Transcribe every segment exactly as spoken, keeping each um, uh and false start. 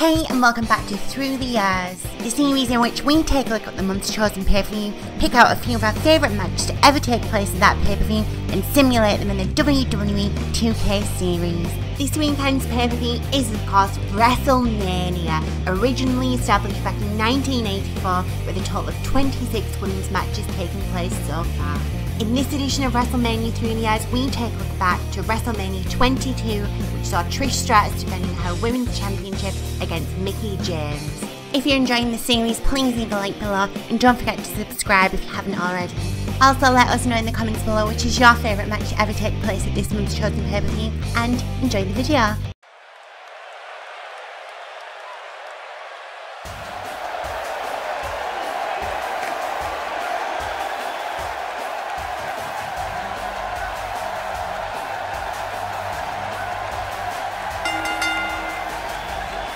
Hey and welcome back to Through the Years, the series in which we take a look at the month's chosen pay-per-view, pick out a few of our favourite matches to ever take place in that pay-per-view and simulate them in the W W E two K series. This weekend's pay-per-view is of course WrestleMania, originally established back in nineteen eighty-four with a total of twenty-six women's matches taking place so far. In this edition of WrestleMania Through the Years, we take a look back to WrestleMania twenty-two, which saw Trish Stratus defending her Women's Championship against Mickie James. If you're enjoying the series, please leave a like below and don't forget to subscribe if you haven't already. Also, let us know in the comments below which is your favourite match to ever take place at this month's chosen pay-per-view, and enjoy the video.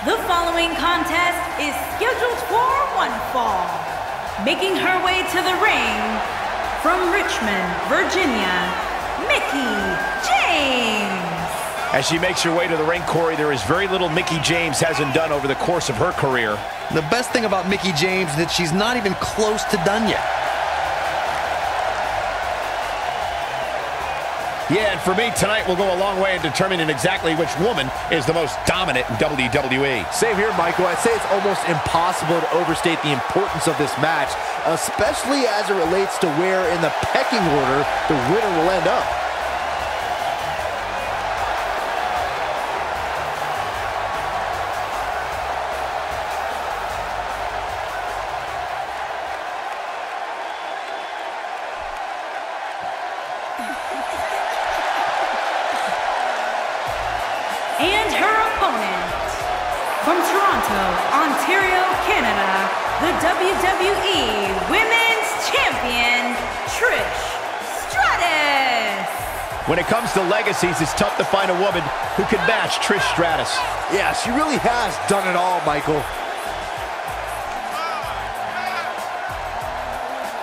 The following contest is scheduled for one fall. Making her way to the ring, from Richmond, Virginia, Mickie James. As she makes her way to the ring, Corey, there is very little Mickie James hasn't done over the course of her career. The best thing about Mickie James is that she's not even close to done yet. Yeah, and for me, tonight will go a long way in determining exactly which woman is the most dominant in W W E. Same here, Michael. I'd say it's almost impossible to overstate the importance of this match, especially as it relates to where in the pecking order the winner will end up. And her opponent, from Toronto, Ontario, Canada, the W W E Women's Champion, Trish Stratus. When it comes to legacies, it's tough to find a woman who can match Trish Stratus. Yeah, she really has done it all, Michael.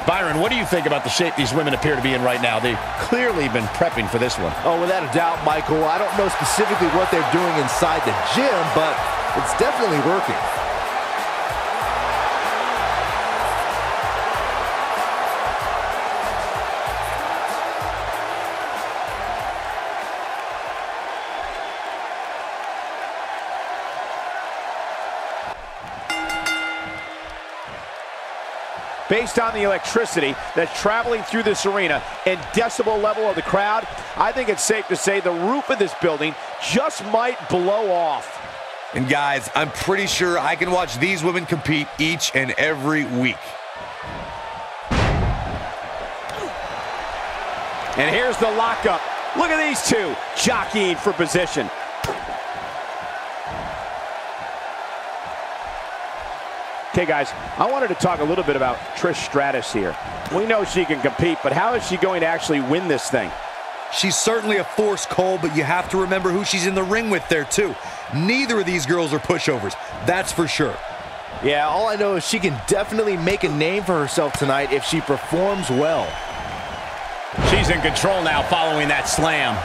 Byron, what do you think about the shape these women appear to be in right now? They've clearly been prepping for this one. Oh, without a doubt, Michael. I don't know specifically what they're doing inside the gym, but it's definitely working. Based on the electricity that's traveling through this arena and decibel level of the crowd, I think it's safe to say the roof of this building just might blow off. And guys, I'm pretty sure I can watch these women compete each and every week. And here's the lockup. Look at these two jockeying for position. Okay, guys, I wanted to talk a little bit about Trish Stratus here. We know she can compete, but how is she going to actually win this thing? She's certainly a force, Cole, but you have to remember who she's in the ring with there, too. Neither of these girls are pushovers, that's for sure. Yeah, all I know is she can definitely make a name for herself tonight if she performs well. She's in control now following that slam.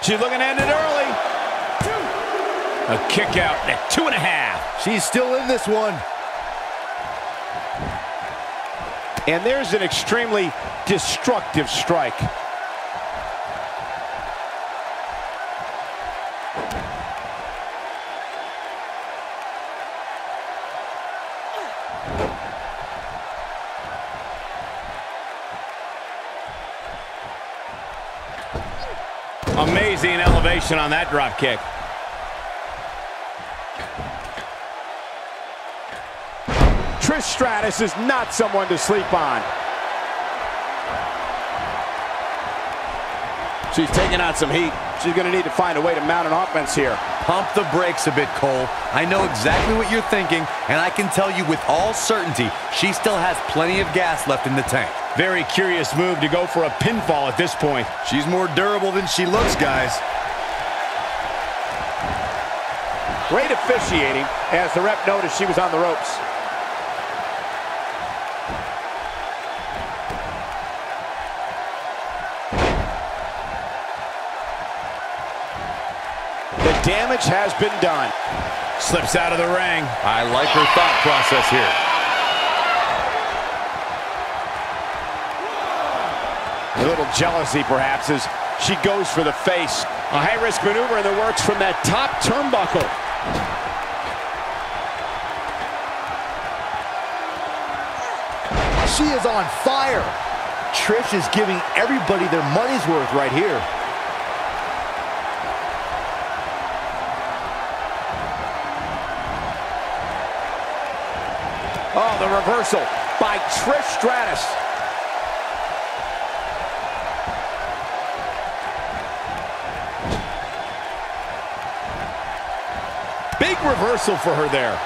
She's looking at it early. Two. A kick out at two and a half. She's still in this one. And there's an extremely destructive strike. Amazing elevation on that drop kick. Trish Stratus is not someone to sleep on. She's taking on some heat. She's going to need to find a way to mount an offense here. Pump the brakes a bit, Cole. I know exactly what you're thinking, and I can tell you with all certainty, she still has plenty of gas left in the tank. Very curious move to go for a pinfall at this point. She's more durable than she looks, guys. Great officiating as the ref noticed she was on the ropes. Damage has been done. Slips out of the ring. I like her thought process here. A little jealousy, perhaps, as she goes for the face. A high-risk maneuver in the works from that top turnbuckle. She is on fire. Trish is giving everybody their money's worth right here. Oh, the reversal by Trish Stratus. Big reversal for her there.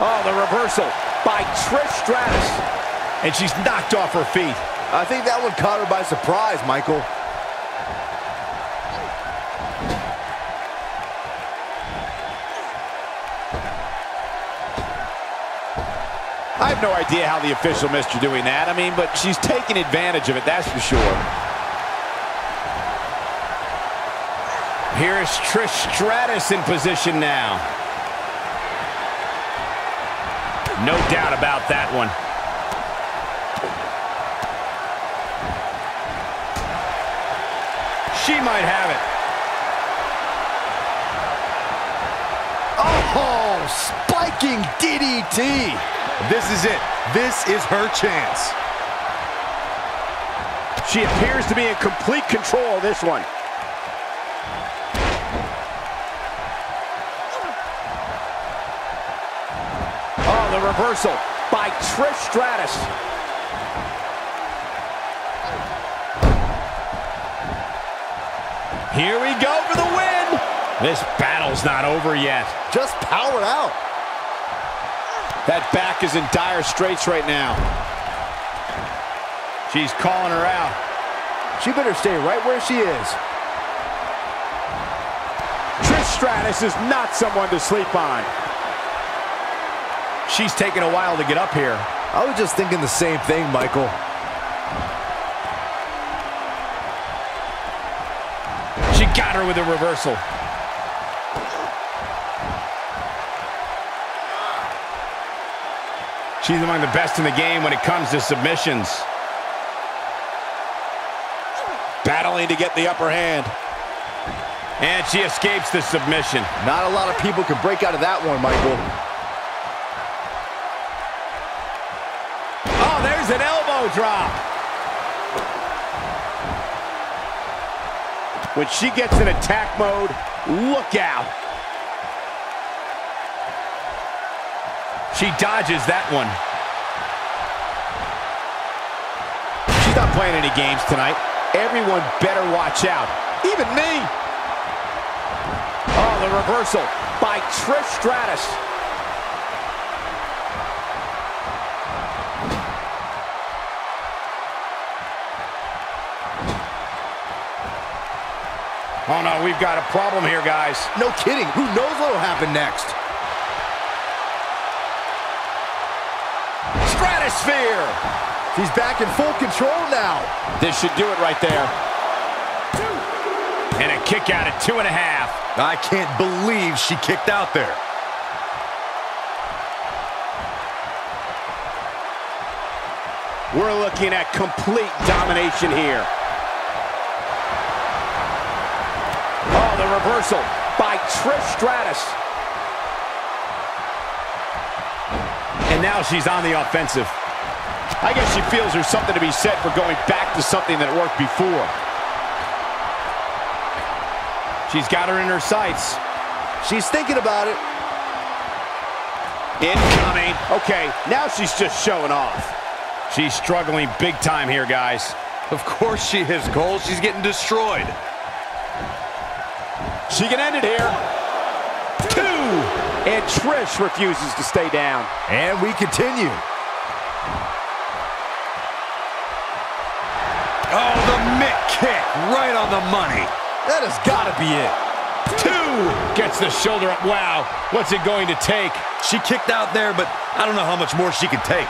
Oh, the reversal by Trish Stratus. And she's knocked off her feet. I think that one caught her by surprise, Michael. I have no idea how the official missed her doing that. I mean, but she's taking advantage of it, that's for sure. Here is Trish Stratus in position now. No doubt about that one. She might have it. Oh, spiking D D T. This is it. This is her chance. She appears to be in complete control of this one. Oh, the reversal by Trish Stratus. Here we go for the win. This battle's not over yet. Just power out. That back is in dire straits right now. She's calling her out. She better stay right where she is. Trish Stratus is not someone to sleep on. She's taking a while to get up here. I was just thinking the same thing, Michael. She got her with a reversal. She's among the best in the game when it comes to submissions. Battling to get the upper hand. And she escapes the submission. Not a lot of people can break out of that one, Michael. Oh, there's an elbow drop. When she gets in attack mode, look out. She dodges that one. She's not playing any games tonight. Everyone better watch out. Even me. Oh, the reversal by Trish Stratus. Oh, no, we've got a problem here, guys. No kidding. Who knows what will happen next? Stratosphere. She's back in full control now. This should do it right there. Two. And a kick out at two and a half. I can't believe she kicked out there. We're looking at complete domination here. Oh, the reversal by Trish Stratus. And now she's on the offensive. I guess she feels there's something to be said for going back to something that worked before. She's got her in her sights. She's thinking about it. Incoming. Okay, now she's just showing off. She's struggling big time here, guys. Of course she is, Cole. She's getting destroyed. She can end it here. Two. And Trish refuses to stay down. And we continue. Oh, the mitt kick right on the money. That has got to be it. Two. Gets the shoulder up. Wow. What's it going to take? She kicked out there, but I don't know how much more she can take.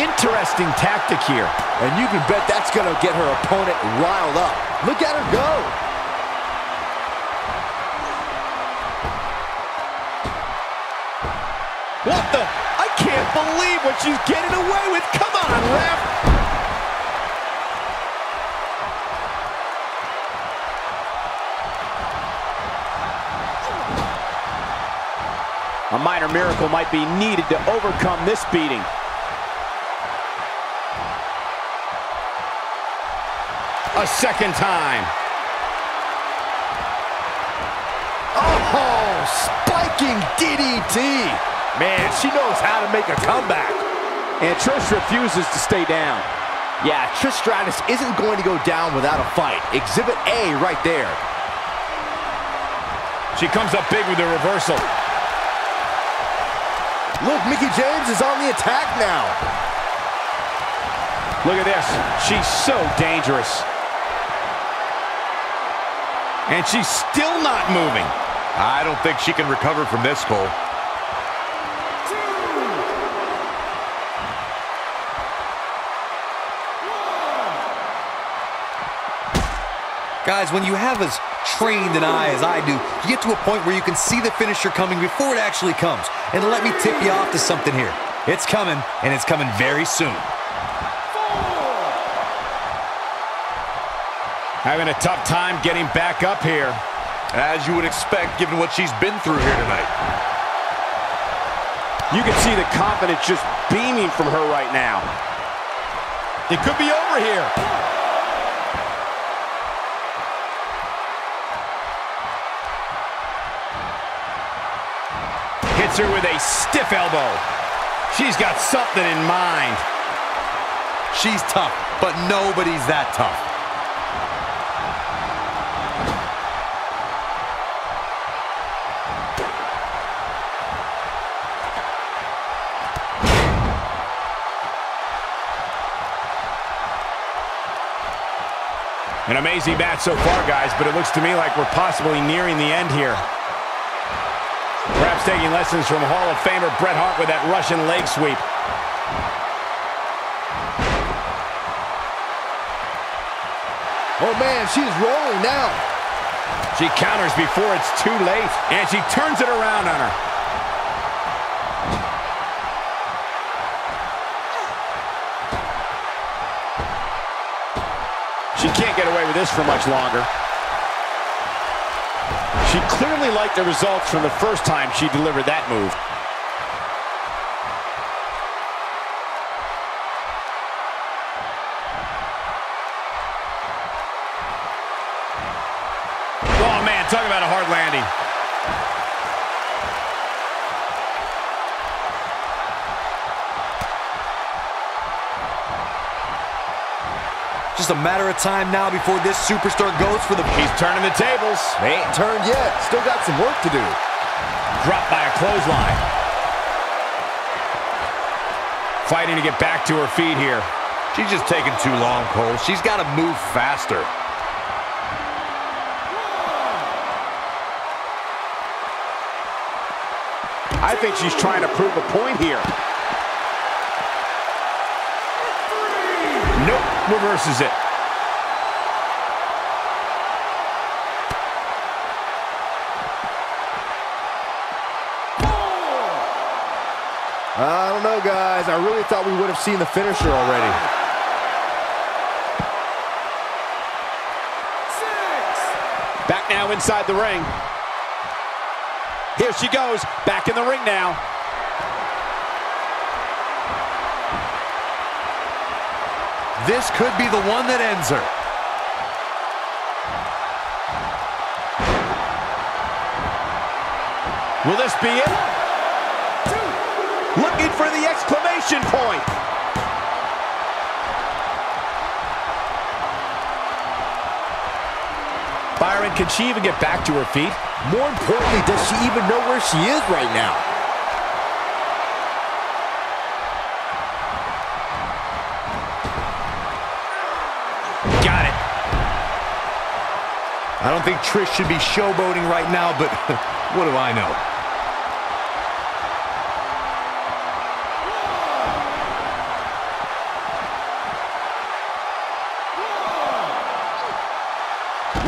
Interesting tactic here, and you can bet that's going to get her opponent riled up. Look at her go. What the? I can't believe what she's getting away with. Come on, ref. A minor miracle might be needed to overcome this beating. A second time. Oh, spiking D D T. Man, she knows how to make a comeback. And Trish refuses to stay down. Yeah, Trish Stratus isn't going to go down without a fight. Exhibit A right there. She comes up big with the reversal. Look, Mickie James is on the attack now. Look at this. She's so dangerous. And she's still not moving. I don't think she can recover from this, Cole. Two. Guys, when you have as trained an eye as I do, you get to a point where you can see the finisher coming before it actually comes. And let me tip you off to something here. It's coming, and it's coming very soon. Having a tough time getting back up here. As you would expect, given what she's been through here tonight. You can see the confidence just beaming from her right now. It could be over here. Hits her with a stiff elbow. She's got something in mind. She's tough, but nobody's that tough. An amazing match so far, guys, but it looks to me like we're possibly nearing the end here. Perhaps taking lessons from Hall of Famer Bret Hart with that Russian leg sweep. Oh, man, she's rolling now. She counters before it's too late, and she turns it around on her. She can't get away with this for much longer. She clearly liked the results from the first time she delivered that move. Oh, man, talk about a hard landing. Just a matter of time now before this superstar goes for the... He's turning the tables. They ain't turned yet. Still got some work to do. Dropped by a clothesline. Fighting to get back to her feet here. She's just taking too long, Cole. She's got to move faster. I think she's trying to prove a point here. Nope, reverses it. I don't know, guys. I really thought we would have seen the finisher already. Six. Back now inside the ring. Here she goes. Back in the ring now. This could be the one that ends her. Will this be it? Two. Looking for the exclamation point. Byron, can she even get back to her feet? More importantly, does she even know where she is right now? Got it. I don't think Trish should be showboating right now, but what do I know?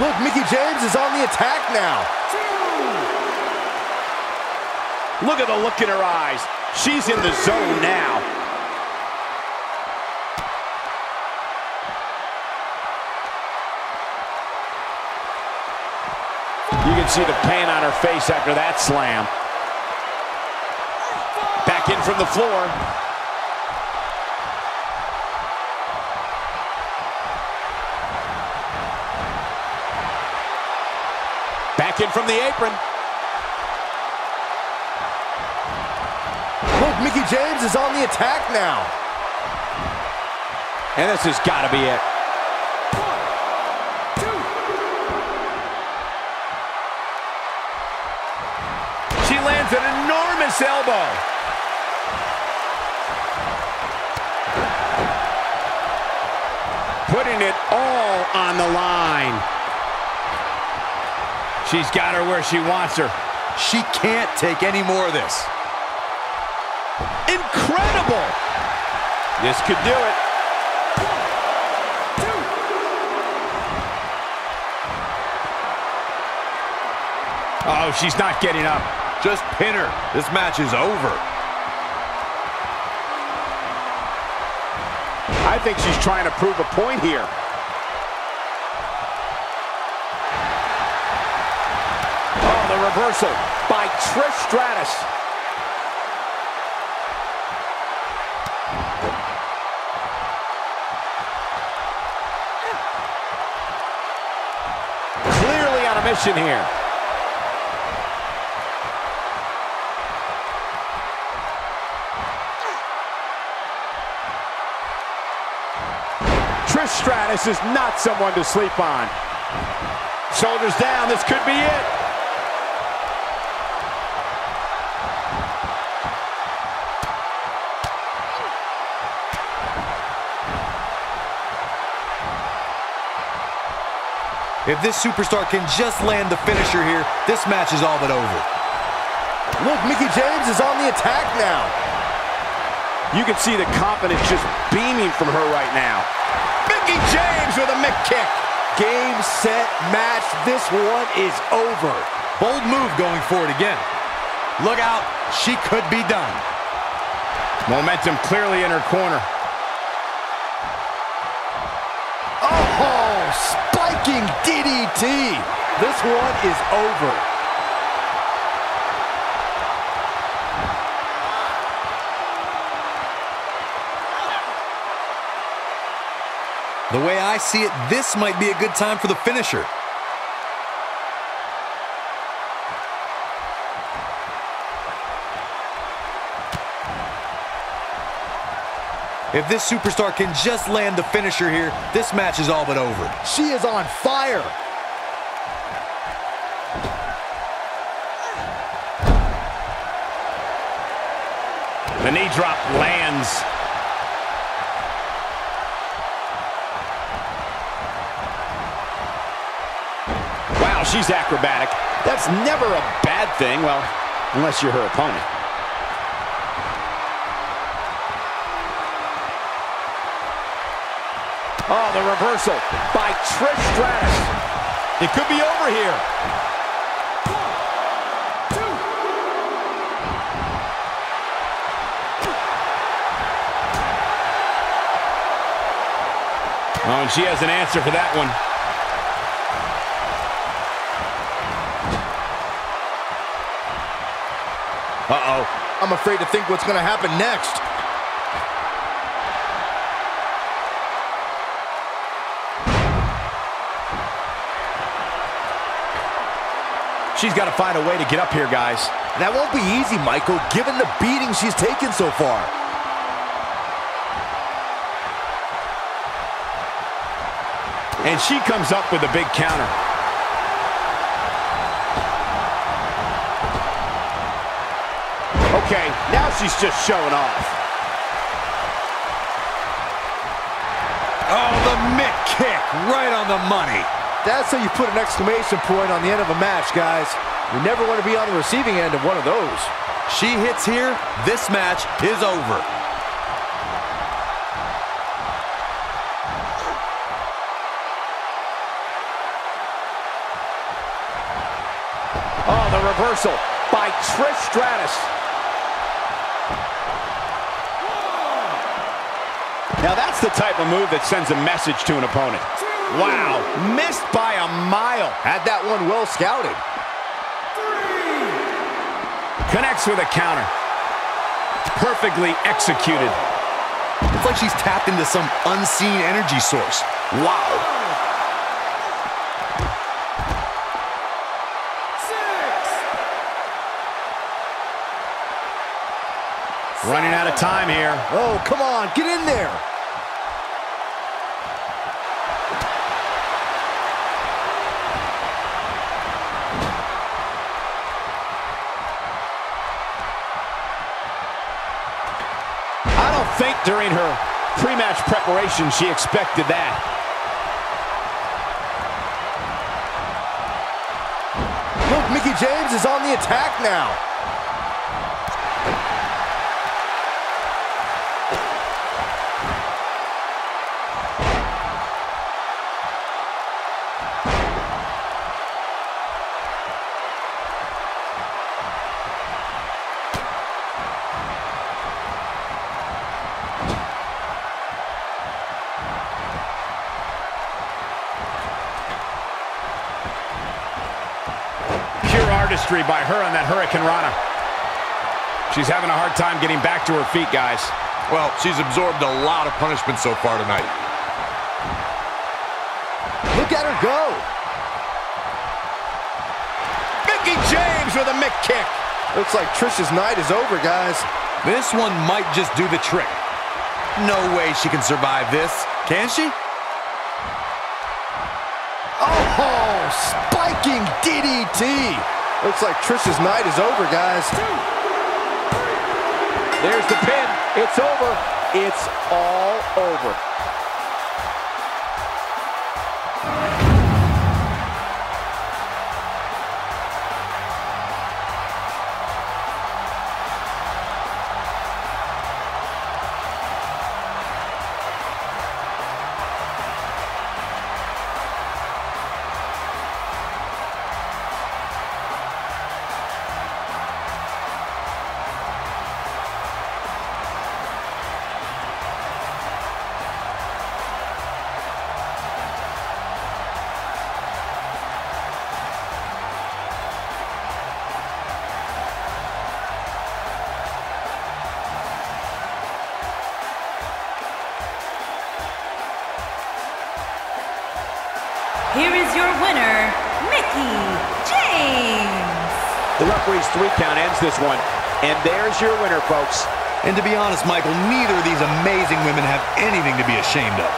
Look, Mickie James is on the attack now. Look at the look in her eyes. She's in the zone now. You can see the pain on her face after that slam. Back in from the floor. Back in from the apron. Look, Mickie James is on the attack now. And this has got to be it. One, two. She lands an enormous elbow. Putting it all on the line. She's got her where she wants her. She can't take any more of this. Incredible! This could do it. Two. Oh, she's not getting up. Just pin her. This match is over. I think she's trying to prove a point here. Reversal by Trish Stratus. Clearly on a mission here. Trish Stratus is not someone to sleep on. Shoulders down, this could be it. If this superstar can just land the finisher here, this match is all but over. Look, Mickie James is on the attack now. You can see the confidence just beaming from her right now. Mickie James with a Mick kick. Game, set, match. This one is over. Bold move going forward again. Look out. She could be done. Momentum clearly in her corner. Spiking D D T. This one is over. The way I see it, this might be a good time for the finisher. If this superstar can just land the finisher here, this match is all but over. She is on fire. The knee drop lands. Wow, she's acrobatic. That's never a bad thing, well, unless you're her opponent. Oh, the reversal by Trish Stratus. It could be over here. Two. Oh, and she has an answer for that one. Uh-oh. I'm afraid to think what's going to happen next. She's got to find a way to get up here, guys. That won't be easy, Michael, given the beating she's taken so far. And she comes up with a big counter. Okay, now she's just showing off. Oh, the mick kick right on the money. That's how you put an exclamation point on the end of a match, guys. You never want to be on the receiving end of one of those. She hits here, this match is over. Oh, the reversal by Trish Stratus. Now that's the type of move that sends a message to an opponent. Wow, missed by a mile. Had that one well scouted. Three. Connects with a counter. Perfectly executed. It's like she's tapped into some unseen energy source. Wow. Running out of time here. Oh, come on, get in there. I don't think during her pre-match preparation she expected that. Look, Mickie James is on the attack now. By her on that Hurricane Rana. She's having a hard time getting back to her feet, guys. Well, she's absorbed a lot of punishment so far tonight. Look at her go. Mickie James with a mick kick. Looks like Trish's night is over, guys. This one might just do the trick. No way she can survive this, can she? Oh, spiking D D T. Looks like Trish's night is over, guys. There's the pin. It's over. It's all over. Here is your winner, Mickie James. The referee's three count ends this one. And there's your winner, folks. And to be honest, Michael, neither of these amazing women have anything to be ashamed of.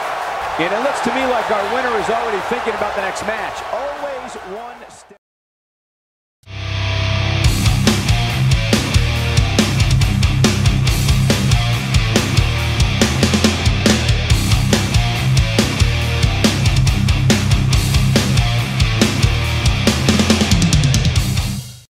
And it looks to me like our winner is already thinking about the next match. Always one step.